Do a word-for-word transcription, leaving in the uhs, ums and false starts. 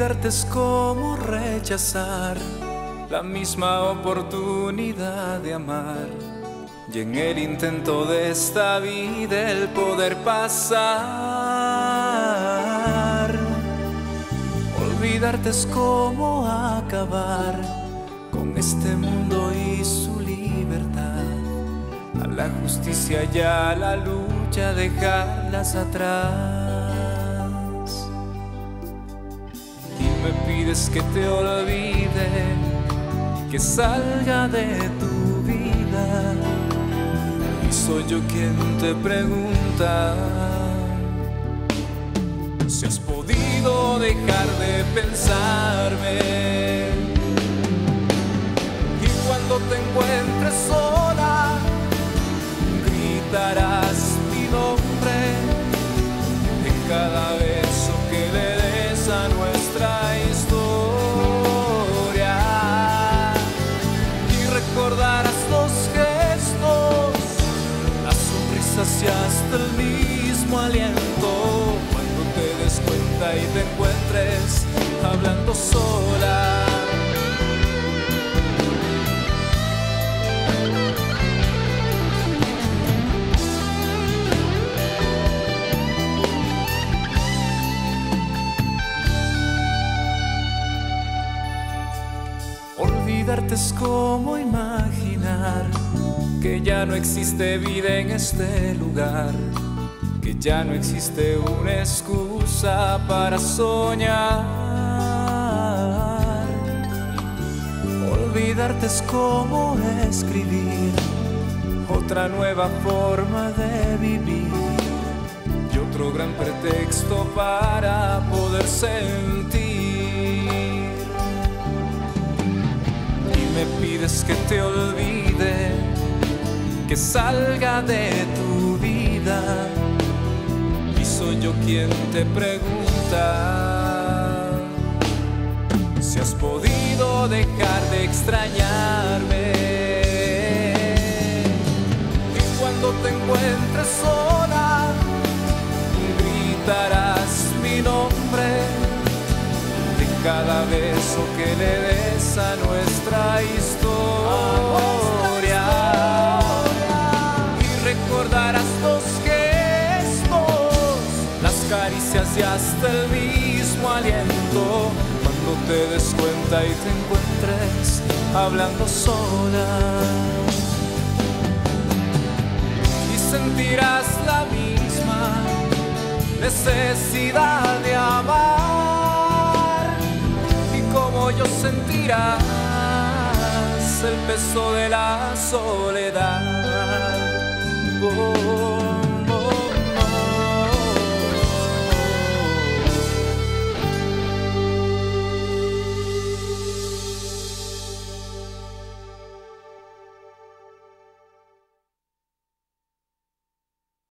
olvidarte es como rechazar la misma oportunidad de amar. Y en el intento de esta vida el poder pasar. Olvidarte es como acabar con este mundo y su libertad. A la justicia y a la lucha dejarlas atrás. Y me pides que te olvide, que salga de tu vida, y soy yo quien te pregunta si has podido dejar de pensarme. Y cuando te encuentres sola, gritarás mi nombre en cada beso que le des a nuestra historia. Recordarás los gestos, las sonrisas y hasta el mismo aliento, cuando te des cuenta y te encuentres hablando sola. Olvidarte es como imaginar que ya no existe vida en este lugar, que ya no existe una excusa para soñar. Olvidarte es como escribir otra nueva forma de vivir y otro gran pretexto para poder sentir. Me pides que te olvide, que salga de tu vida, y soy yo quien te pregunta si has podido dejar de extrañarme. Y cuando te encuentres sola, gritarás mi nombre cada beso que le des a nuestra historia, y recordarás los gestos, las caricias y hasta el mismo aliento, cuando te des cuenta y te encuentres hablando sola. Y sentirás la misma necesidad de amar, como yo sentirás el peso de la soledad. Oh.